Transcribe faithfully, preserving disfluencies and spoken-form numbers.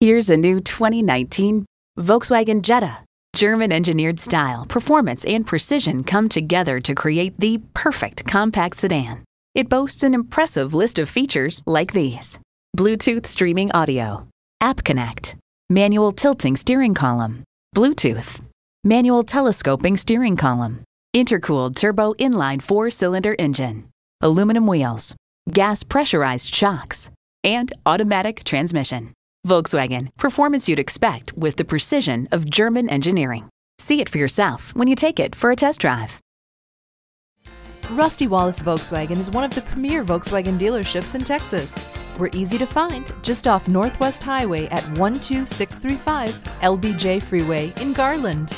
Here's a new twenty nineteen Volkswagen Jetta. German engineered style, performance, and precision come together to create the perfect compact sedan. It boasts an impressive list of features like these: Bluetooth streaming audio, App Connect, manual tilting steering column, Bluetooth, manual telescoping steering column, intercooled turbo inline four-cylinder engine, aluminum wheels, gas pressurized shocks, and automatic transmission. Volkswagen, performance you'd expect with the precision of German engineering. See it for yourself when you take it for a test drive. Rusty Wallis Volkswagen is one of the premier Volkswagen dealerships in Texas. We're easy to find just off Northwest Highway at one two six three five L B J Freeway in Garland.